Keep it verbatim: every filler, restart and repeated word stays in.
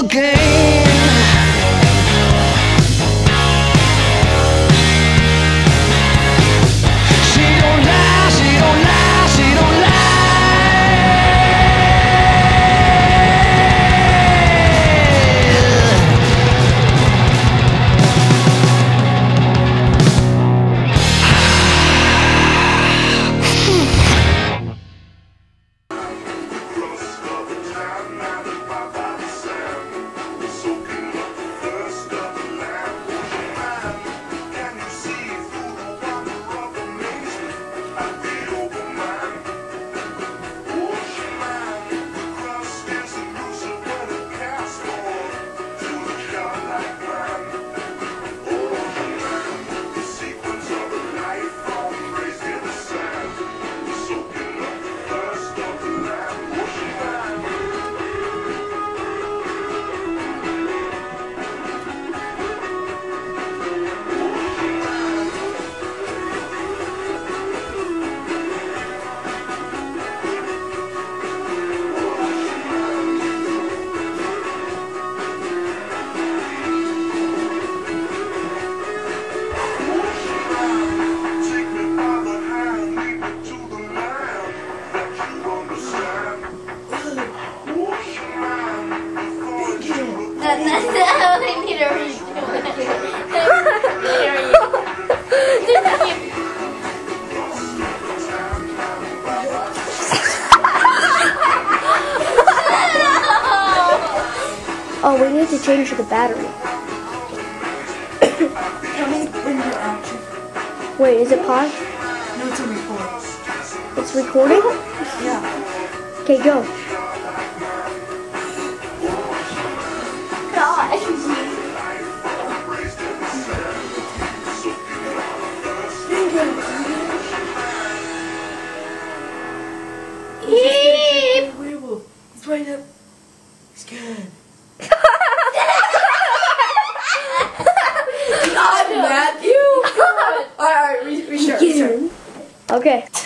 again. She don't lie, she don't lie, she don't Oh, we need to change the battery. Wait, is it paused? No, it's on record. It's recording? Yeah. Okay, go. Gosh. It's right up. It's good. God, Matthew! Alright, alright, restart, restart. Okay.